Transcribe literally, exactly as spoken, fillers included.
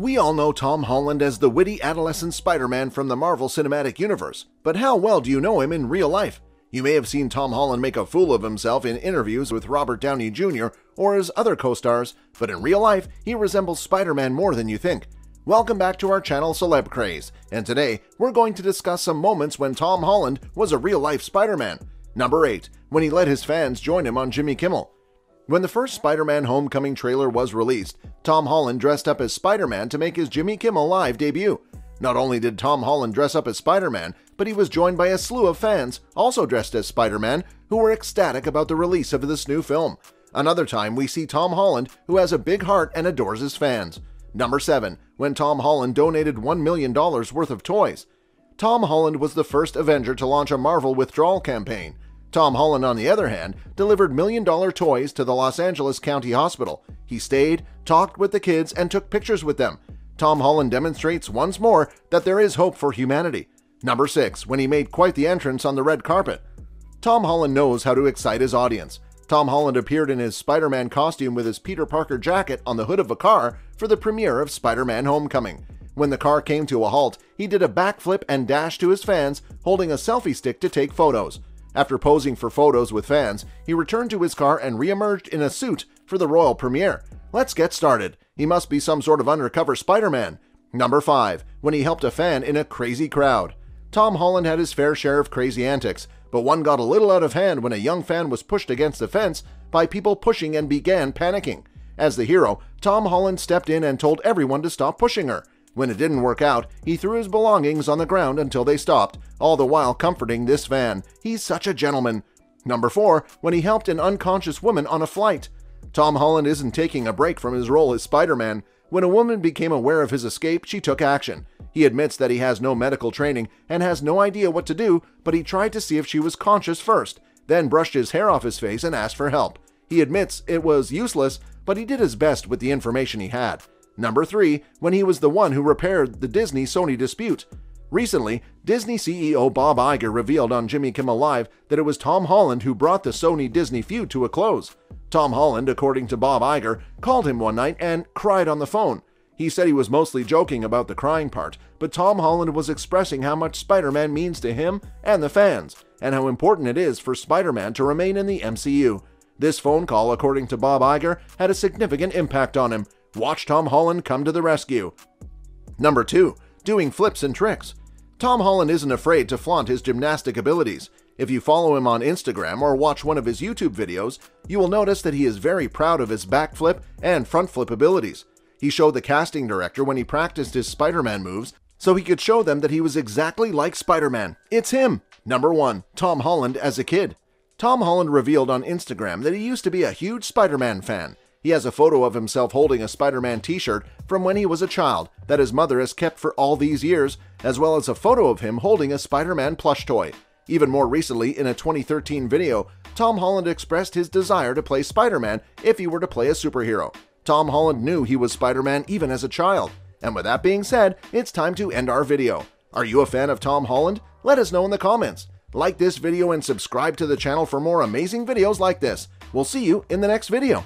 We all know Tom Holland as the witty adolescent Spider-Man from the Marvel Cinematic Universe, but how well do you know him in real life? You may have seen Tom Holland make a fool of himself in interviews with Robert Downey Junior or his other co-stars, but in real life, he resembles Spider-Man more than you think. Welcome back to our channel Celeb Craze, and today, we're going to discuss some moments when Tom Holland was a real-life Spider-Man. Number eight. When he let his fans join him on Jimmy Kimmel. When the first Spider-Man Homecoming trailer was released, Tom Holland dressed up as Spider-Man to make his Jimmy Kimmel Live debut. Not only did Tom Holland dress up as Spider-Man, but he was joined by a slew of fans, also dressed as Spider-Man, who were ecstatic about the release of this new film. Another time we see Tom Holland, who has a big heart and adores his fans. Number seven. When Tom Holland donated one million dollars worth of toys. Tom Holland was the first Avenger to launch a Marvel withdrawal campaign. Tom Holland, on the other hand, delivered million-dollar toys to the Los Angeles County Hospital. He stayed, talked with the kids, and took pictures with them. Tom Holland demonstrates once more that there is hope for humanity. Number six. When he made quite the entrance on the red carpet. Tom Holland knows how to excite his audience. Tom Holland appeared in his Spider-Man costume with his Peter Parker jacket on the hood of a car for the premiere of Spider-Man: Homecoming. When the car came to a halt, he did a backflip and dashed to his fans, holding a selfie stick to take photos. After posing for photos with fans, he returned to his car and re-emerged in a suit for the royal premiere. Let's get started. He must be some sort of undercover Spider-Man. Number five. When he helped a fan in a crazy crowd. Tom Holland had his fair share of crazy antics, but one got a little out of hand when a young fan was pushed against the fence by people pushing and began panicking. As the hero, Tom Holland stepped in and told everyone to stop pushing her. When it didn't work out, he threw his belongings on the ground until they stopped, all the while comforting this fan. He's such a gentleman. Number four. When he helped an unconscious woman on a flight. Tom Holland isn't taking a break from his role as Spider-Man. When a woman became aware of his escape, she took action. He admits that he has no medical training and has no idea what to do, but he tried to see if she was conscious first, then brushed his hair off his face and asked for help. He admits it was useless, but he did his best with the information he had. Number three. When he was the one who repaired the Disney-Sony dispute. Recently, Disney C E O Bob Iger revealed on Jimmy Kimmel Live that it was Tom Holland who brought the Sony-Disney feud to a close. Tom Holland, according to Bob Iger, called him one night and cried on the phone. He said he was mostly joking about the crying part, but Tom Holland was expressing how much Spider-Man means to him and the fans, and how important it is for Spider-Man to remain in the M C U. This phone call, according to Bob Iger, had a significant impact on him. Watch Tom Holland come to the rescue. Number two. Doing flips and tricks. Tom Holland isn't afraid to flaunt his gymnastic abilities. If you follow him on Instagram or watch one of his YouTube videos, you will notice that he is very proud of his backflip and front flip abilities. He showed the casting director when he practiced his Spider-Man moves so he could show them that he was exactly like Spider-Man. It's him! Number one. Tom Holland as a kid. Tom Holland revealed on Instagram that he used to be a huge Spider-Man fan. He has a photo of himself holding a Spider-Man t-shirt from when he was a child that his mother has kept for all these years, as well as a photo of him holding a Spider-Man plush toy. Even more recently, in a twenty thirteen video, Tom Holland expressed his desire to play Spider-Man if he were to play a superhero. Tom Holland knew he was Spider-Man even as a child. And with that being said, it's time to end our video. Are you a fan of Tom Holland? Let us know in the comments. Like this video and subscribe to the channel for more amazing videos like this. We'll see you in the next video.